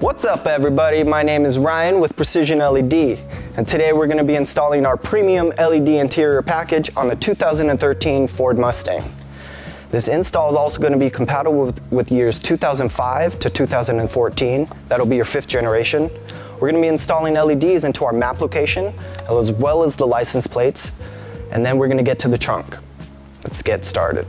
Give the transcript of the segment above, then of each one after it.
What's up everybody, my name is Ryan with Precision LED, and today we're going to be installing our premium LED interior package on the 2013 Ford Mustang. This install is also going to be compatible with years 2005 to 2014, that'll be your 5th generation. We're going to be installing LEDs into our map location, as well as the license plates, and then we're going to get to the trunk. Let's get started.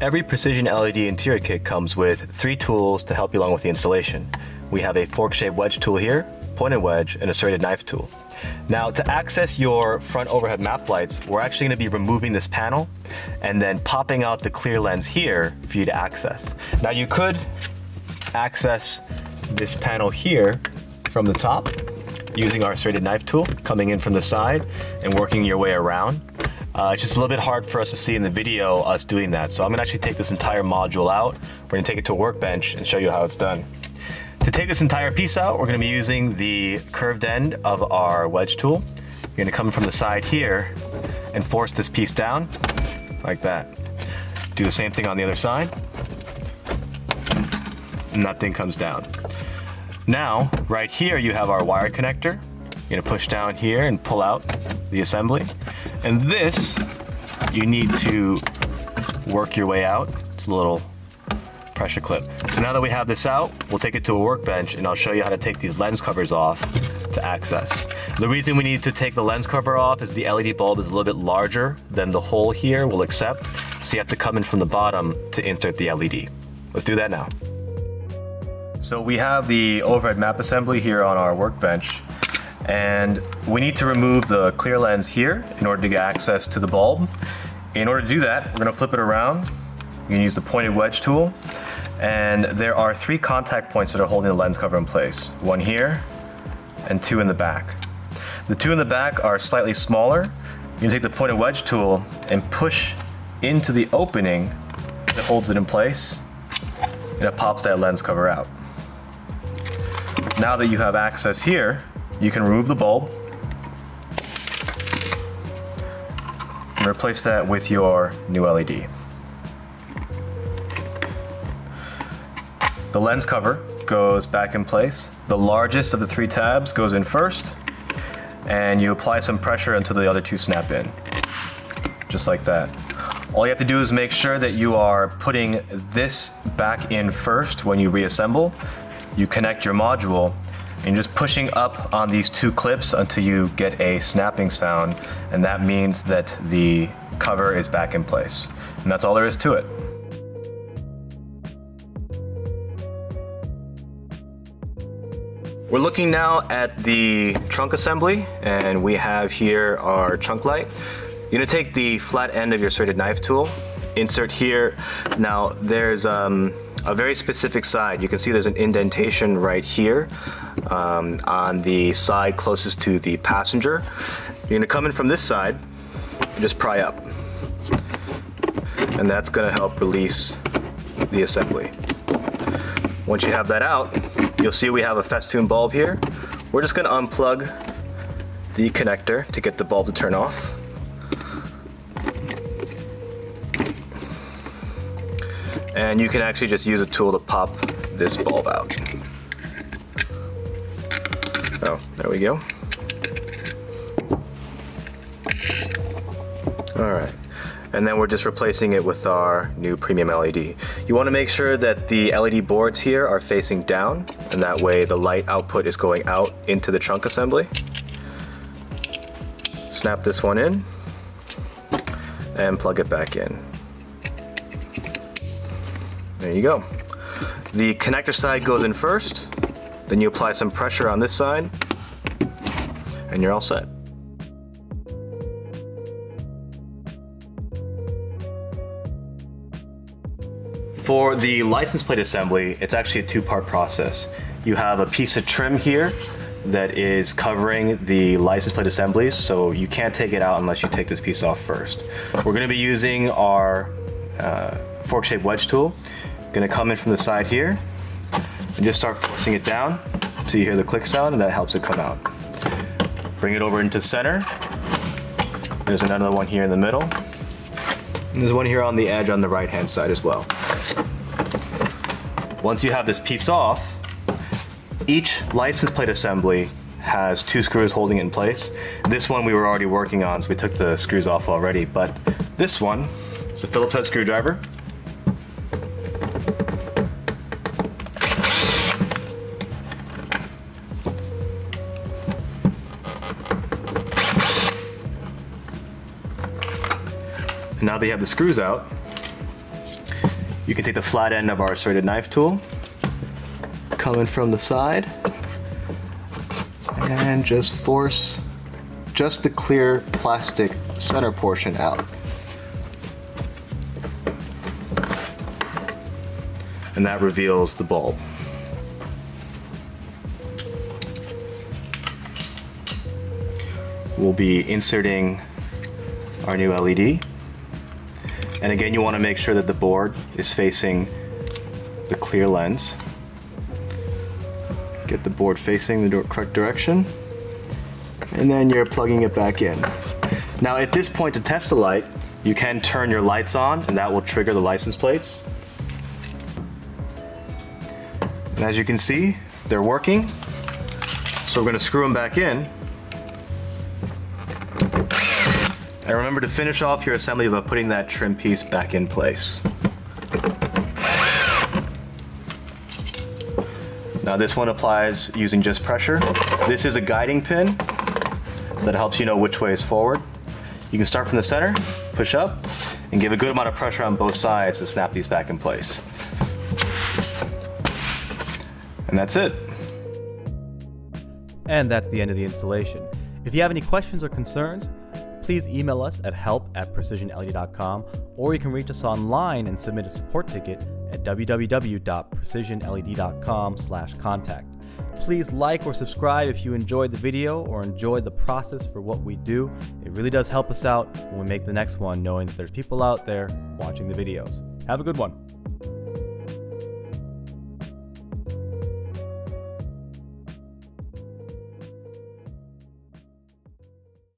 Every Precision LED interior kit comes with 3 tools to help you along with the installation. We have a fork-shaped wedge tool here, pointed wedge, and a serrated knife tool. Now to access your front overhead map lights, we're actually going to be removing this panel and then popping out the clear lens here for you to access. Now you could access this panel here from the top using our serrated knife tool, coming in from the side and working your way around. It's just a little bit hard for us to see in the video us doing that, so I'm going to actually take this entire module out. We're going to take it to a workbench and show you how it's done. To take this entire piece out, we're going to be using the curved end of our wedge tool. You're going to come from the side here and force this piece down like that. Do the same thing on the other side, and that thing comes down. Now, right here you have our wire connector. You're going to push down here and pull out the assembly. And this, you need to work your way out. It's a little pressure clip. So now that we have this out, we'll take it to a workbench and I'll show you how to take these lens covers off to access. The reason we need to take the lens cover off is the LED bulb is a little bit larger than the hole here will accept. So you have to come in from the bottom to insert the LED. Let's do that now. So we have the overhead map assembly here on our workbench. And we need to remove the clear lens here in order to get access to the bulb. In order to do that, we're going to flip it around. You can use the pointed wedge tool. And there are 3 contact points that are holding the lens cover in place. One here and 2 in the back. The 2 in the back are slightly smaller. You can take the pointed wedge tool and push into the opening that holds it in place, and it pops that lens cover out. Now that you have access here, you can remove the bulb and replace that with your new LED. The lens cover goes back in place. The largest of the 3 tabs goes in first, and you apply some pressure until the other 2 snap in, just like that. All you have to do is make sure that you are putting this back in first when you reassemble. You connect your module, and you're just pushing up on these 2 clips until you get a snapping sound, and that means that the cover is back in place. And that's all there is to it. We're looking now at the trunk assembly, and we have here our trunk light. You're gonna take the flat end of your serrated knife tool, insert here. Now there's a very specific side. You can see there's an indentation right here on the side closest to the passenger. You're going to come in from this side and just pry up, and that's going to help release the assembly. Once you have that out, you'll see we have a festoon bulb here. We're just going to unplug the connector to get the bulb to turn off. And you can actually just use a tool to pop this bulb out. Oh, there we go. All right. And then we're just replacing it with our new premium LED. You want to make sure that the LED boards here are facing down, and that way the light output is going out into the trunk assembly. Snap this one in and plug it back in. There you go. The connector side goes in first, then you apply some pressure on this side, and you're all set. For the license plate assembly, it's actually a 2-part process. You have a piece of trim here that is covering the license plate assemblies, so you can't take it out unless you take this piece off first. We're gonna be using our fork-shaped wedge tool. Gonna come in from the side here and just start forcing it down until you hear the click sound, and that helps it come out. Bring it over into the center. There's another one here in the middle. And there's one here on the edge on the right-hand side as well. Once you have this piece off, each license plate assembly has two screws holding it in place. This one we were already working on, so we took the screws off already, but this one is a Phillips head screwdriver. And now that you have the screws out, you can take the flat end of our serrated knife tool, coming from the side, and just force just the clear plastic center portion out. And that reveals the bulb. We'll be inserting our new LED. And again, you want to make sure that the board is facing the clear lens. Get the board facing the correct direction, and then you're plugging it back in. Now at this point, to test the light, you can turn your lights on and that will trigger the license plates. And as you can see, they're working. So we're going to screw them back in. And remember to finish off your assembly by putting that trim piece back in place. Now this one applies using just pressure. This is a guiding pin that helps you know which way is forward. You can start from the center, push up, and give a good amount of pressure on both sides to snap these back in place. And that's it. And that's the end of the installation. If you have any questions or concerns, please email us at help@precisionled.com, or you can reach us online and submit a support ticket at www.precisionled.com/contact. Please like or subscribe if you enjoyed the video or enjoyed the process for what we do. It really does help us out when we make the next one, knowing that there's people out there watching the videos. Have a good one.